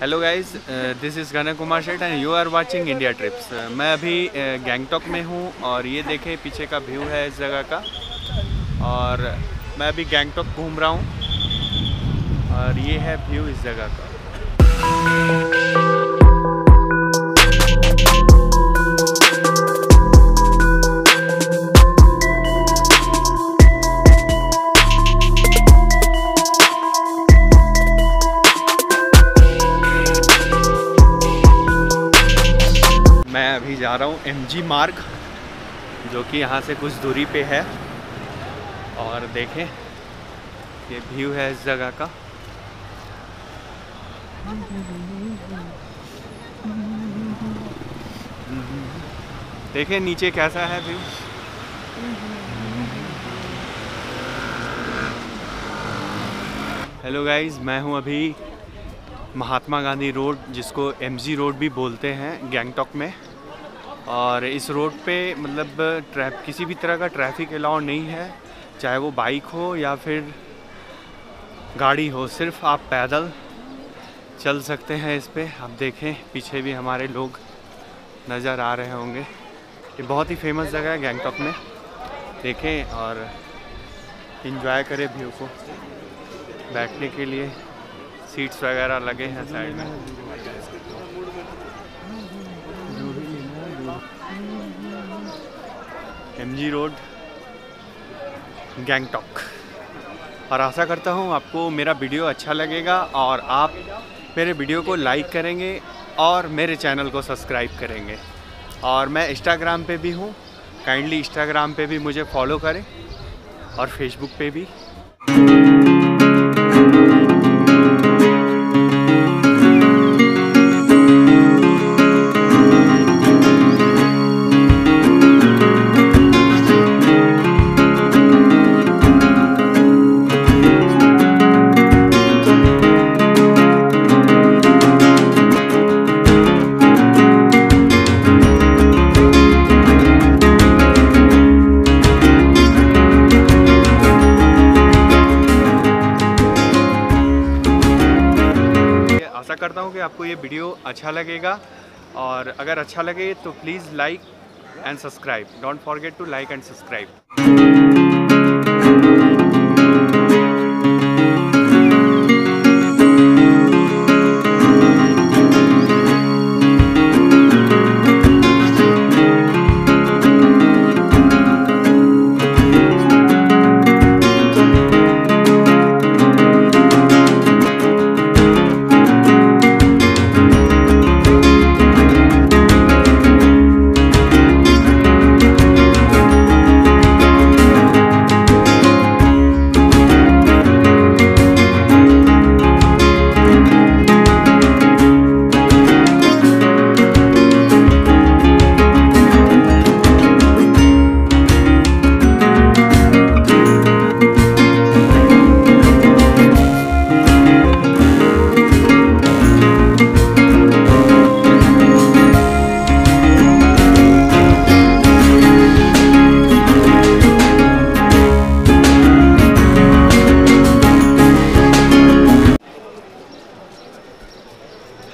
Hello guys, this is Ganesh Kumar Shetty and you are watching India trips. मैं अभी गैंगटॉक में हूँ और ये देखें पीछे का व्यू है इस जगह का। और मैं अभी गैंगटॉक घूम रहा हूँ और ये है व्यू इस जगह का। मैं अभी जा रहा हूँ एमजी मार्ग, जो कि यहाँ से कुछ दूरी पे है। और देखें ये व्यू है इस जगह का। देखें नीचे कैसा है व्यू। हेलो गाइज, मैं हूँ अभी महात्मा गांधी रोड, जिसको एमजी रोड भी बोलते हैं गैंगटॉक में। और इस रोड पे मतलब किसी भी तरह का ट्रैफिक अलाउ नहीं है, चाहे वो बाइक हो या फिर गाड़ी हो। सिर्फ आप पैदल चल सकते हैं इस पे। आप देखें पीछे भी हमारे लोग नज़र आ रहे होंगे। ये बहुत ही फेमस जगह है गैंगटॉक में। देखें और इन्जॉय करें व्यू को। बैठने के लिए सीट्स वगैरह लगे हैं साइड में। MG road Gangtok. और आशा करता हूँ आपको मेरा वीडियो अच्छा लगेगा और आप मेरे वीडियो को लाइक करेंगे और मेरे चैनल को सब्सक्राइब करेंगे। और मैं इंस्टाग्राम पे भी हूँ, काइंडली इंस्टाग्राम पे भी मुझे फॉलो करें और फेसबुक पे भी। करता हूं कि आपको ये वीडियो अच्छा लगेगा, और अगर अच्छा लगे तो please like and subscribe. Don't forget to like and subscribe.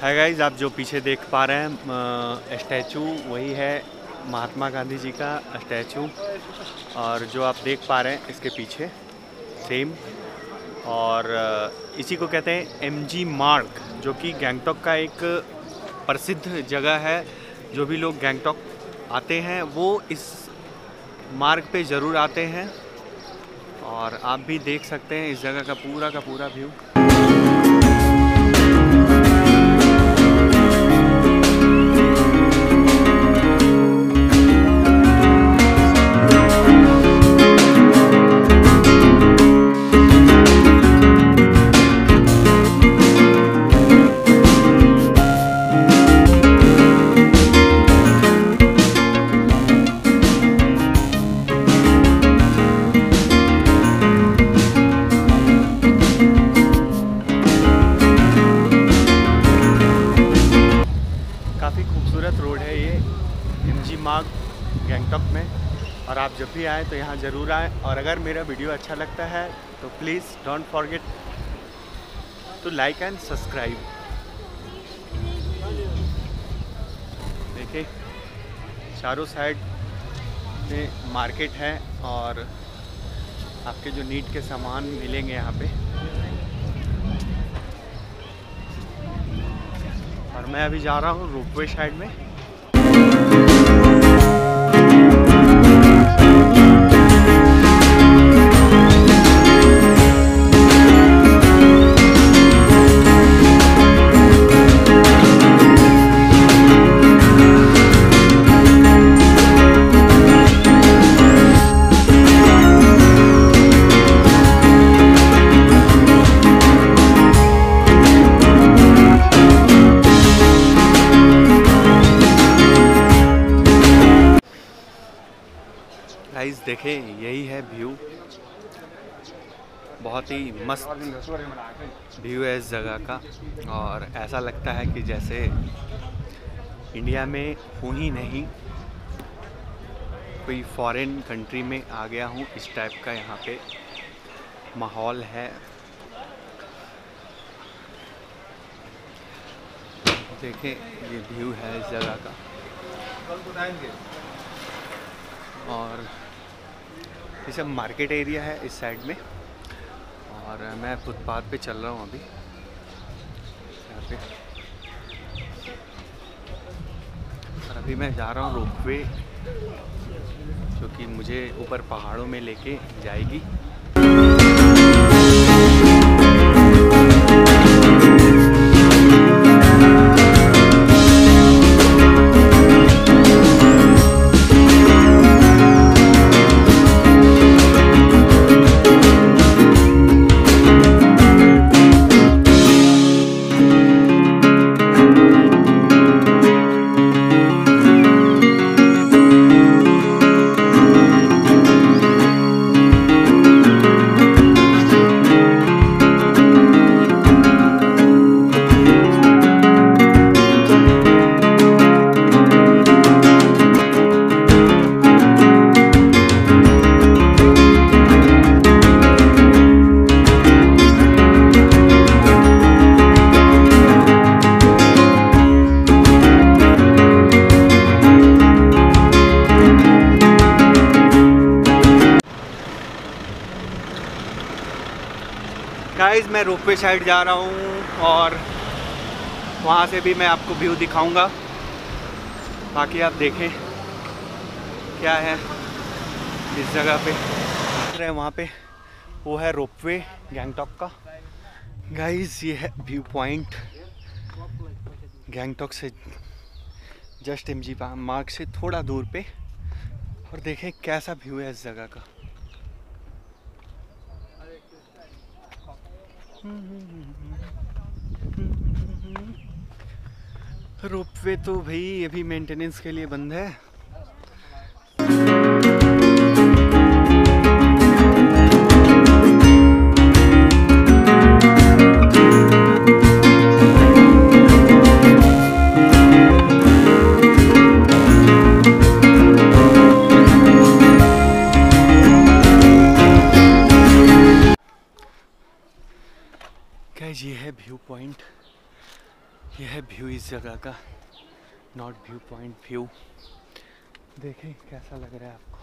है गाइज, आप जो पीछे देख पा रहे हैं स्टैचू, वही है महात्मा गांधी जी का स्टैचू। और जो आप देख पा रहे हैं इसके पीछे सेम, और इसी को कहते हैं एमजी मार्ग, जो कि गैंगटॉक का एक प्रसिद्ध जगह है। जो भी लोग गैंगटॉक आते हैं वो इस मार्ग पे ज़रूर आते हैं। और आप भी देख सकते हैं इस जगह का पूरा व्यू। गैंगटॉक में। और आप जब भी आएँ तो यहाँ ज़रूर आएँ। और अगर मेरा वीडियो अच्छा लगता है तो please don't forget to like and subscribe. देखिए चारों साइड में मार्केट है और आपके जो नीड के सामान मिलेंगे यहाँ पे। और मैं अभी जा रहा हूँ रोपवे साइड में। देखें यही है व्यू, बहुत ही मस्त व्यू है इस जगह का। और ऐसा लगता है कि जैसे इंडिया में हूँ ही नहीं, कोई फॉरेन कंट्री में आ गया हूँ, इस टाइप का यहाँ पे माहौल है। देखें ये व्यू है इस जगह का। और ये सब मार्केट एरिया है इस साइड में। और मैं फुटपाथ पे चल रहा हूँ अभी यहाँ पे। और अभी मैं जा रहा हूँ रोपवे, जो कि मुझे ऊपर पहाड़ों में लेके जाएगी। मैं रोपवे साइड जा रहा हूँ और वहाँ से भी मैं आपको व्यू दिखाऊंगा। बाकी आप देखें क्या है इस जगह पे। रहे वहाँ पे वो है रोपवे गैंगटॉक का। गाइस ये है व्यू पॉइंट गैंगटॉक से जस्ट एमजी मार्ग से थोड़ा दूर पे। और देखें कैसा व्यू है इस जगह का। रोपवे तो भाई अभी मेंटेनेंस के लिए बंद है। ये है व्यू पॉइंट, ये है व्यू इस जगह का, नॉट व्यू पॉइंट व्यू। देखें कैसा लग रहा है आपको।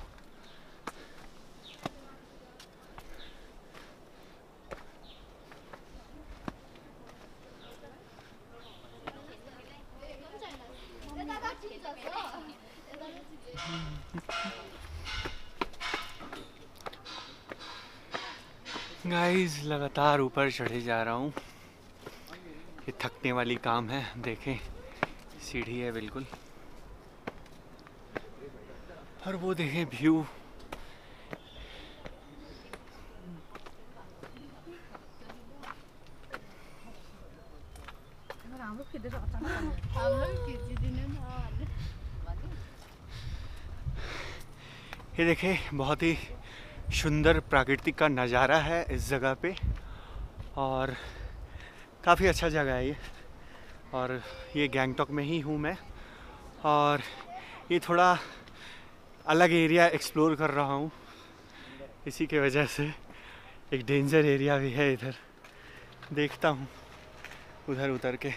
गाइस लगातार ऊपर चढ़े जा रहा हूँ, ये थकने वाली काम है। देखें सीढ़ी है बिल्कुल। और वो देखें व्यू, ये देखें बहुत ही सुंदर प्राकृतिक का नज़ारा है इस जगह पे। और काफ़ी अच्छा जगह है ये। और ये गैंगटॉक में ही हूँ मैं, और ये थोड़ा अलग एरिया एक्सप्लोर कर रहा हूँ। इसी के वजह से एक डेंजर एरिया भी है इधर, देखता हूँ। उधर उतर के।